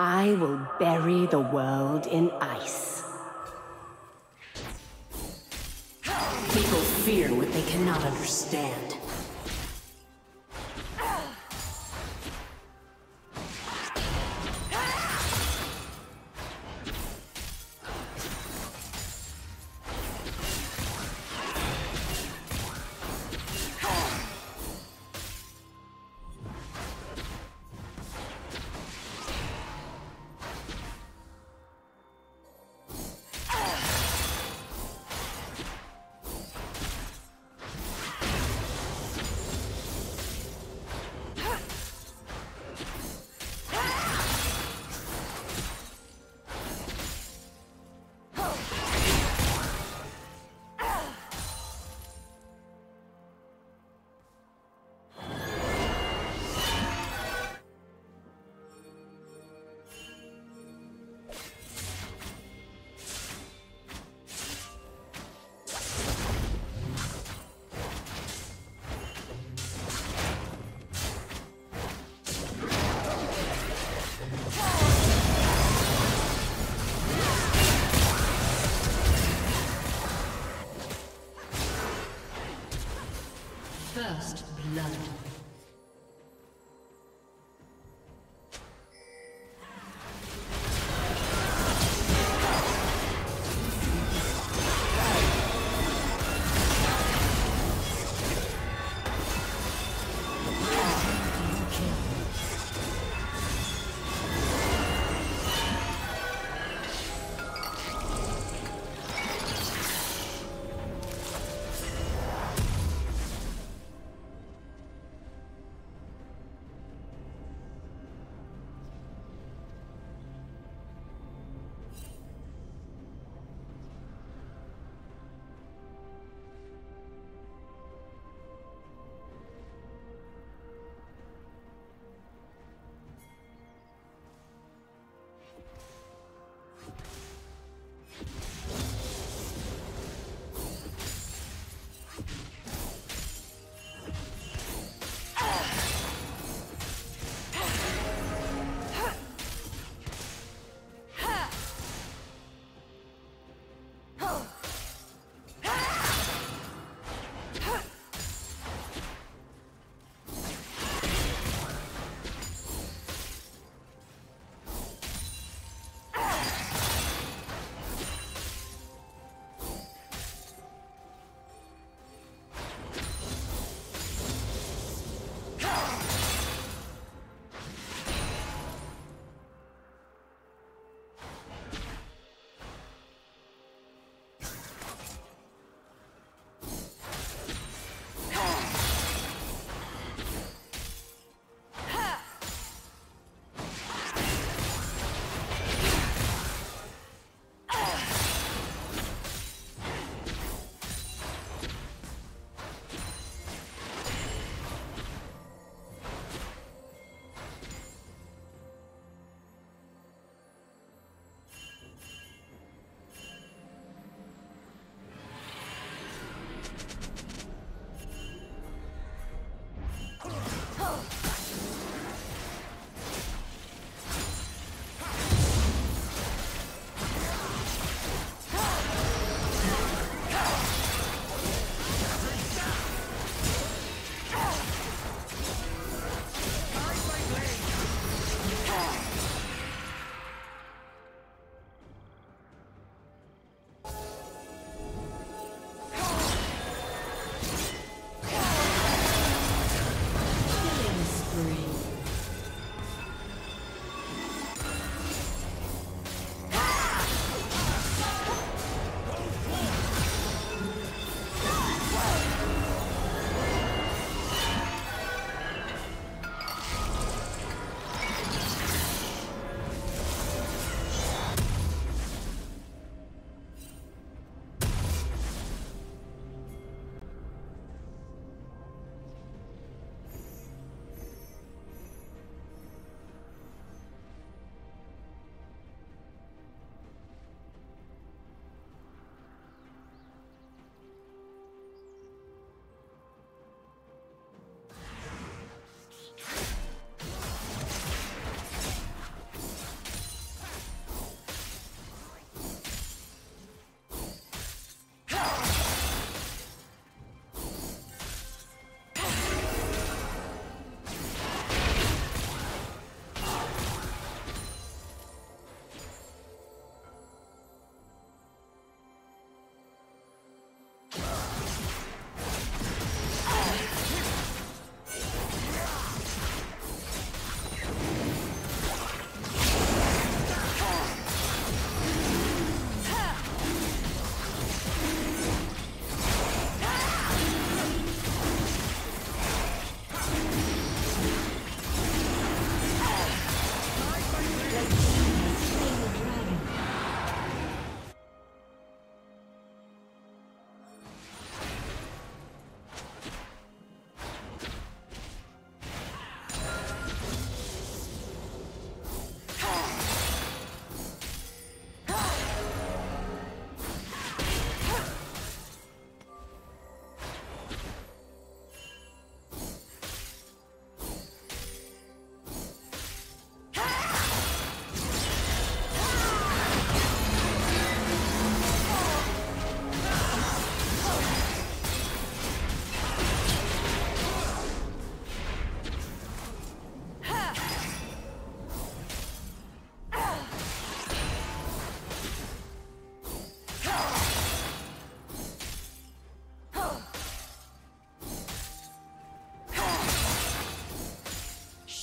I will bury the world in ice. People fear what they cannot understand.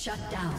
Shut down.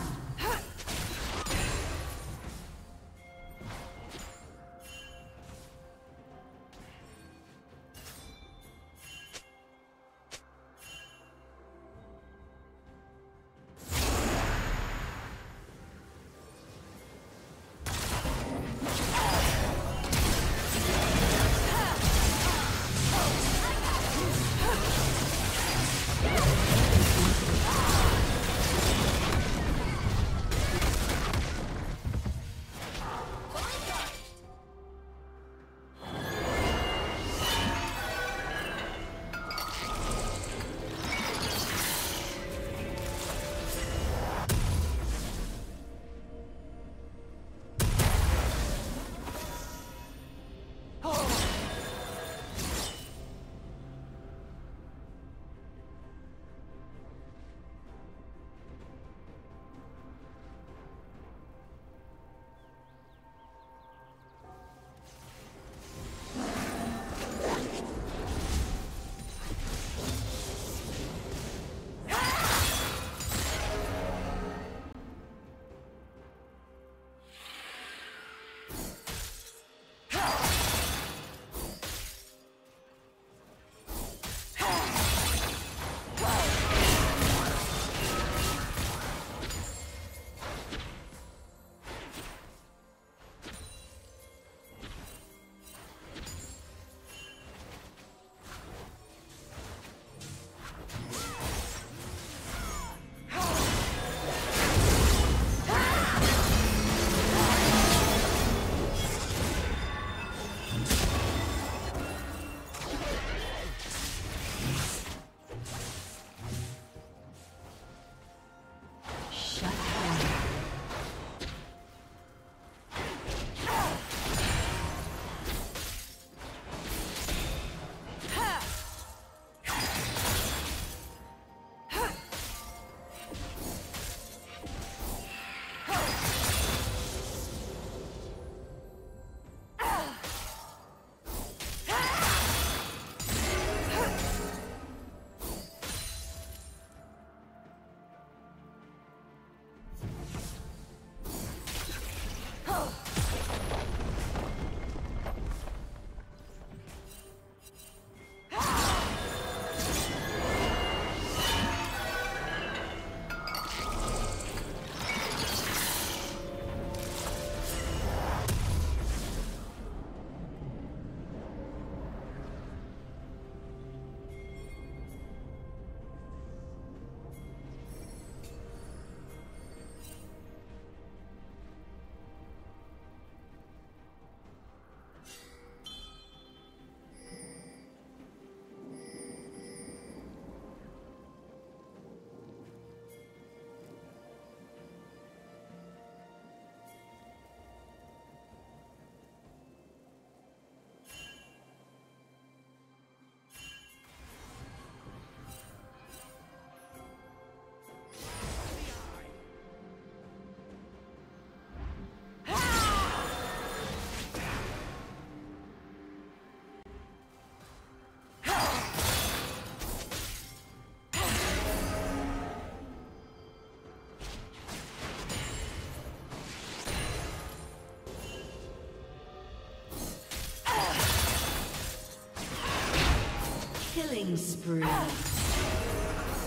Killing spree.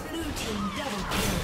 Blue team double kill.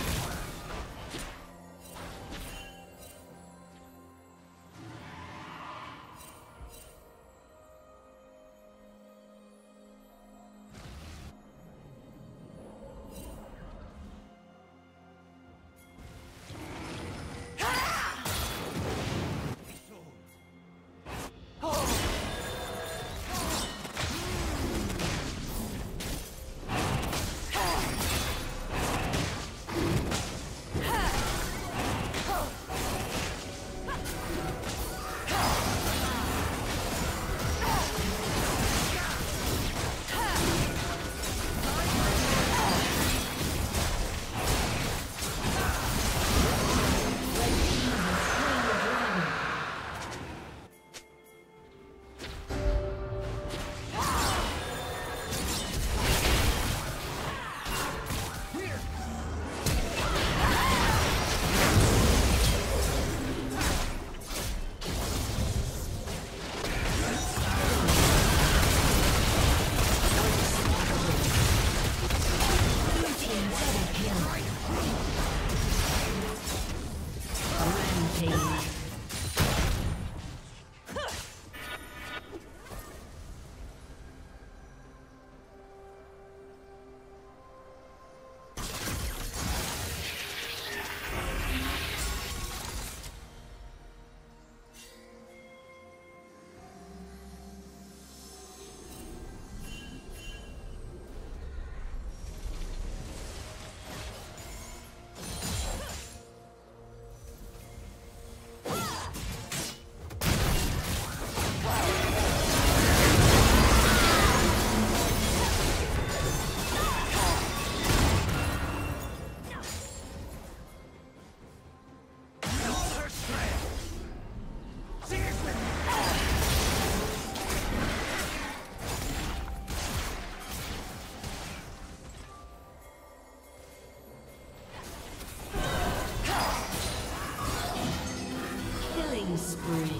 Killing spree.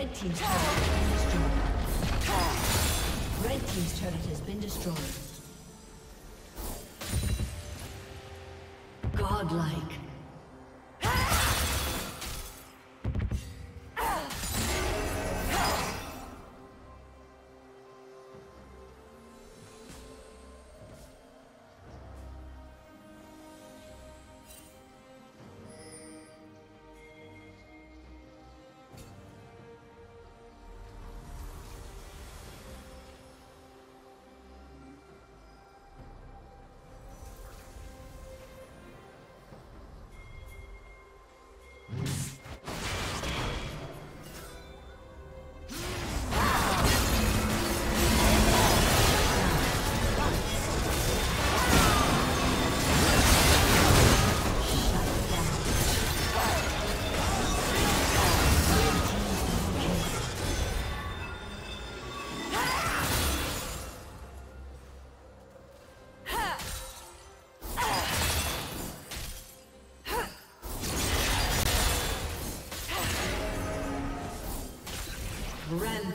Red team's turret has been destroyed. Red team's turret has been destroyed. Godlike.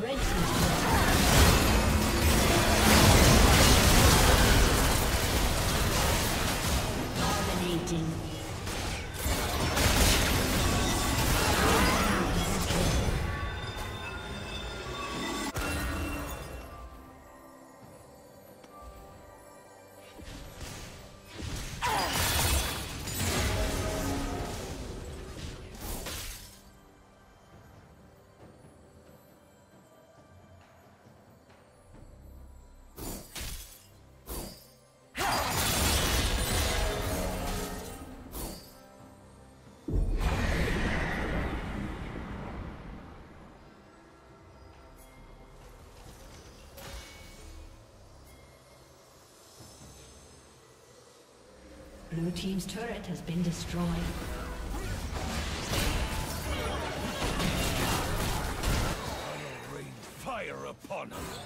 Red team. Blue team's turret has been destroyed. fire upon us!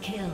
kill.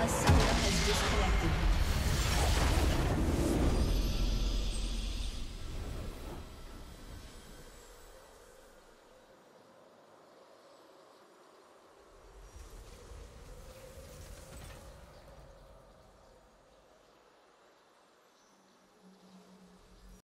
A summoner has disconnected.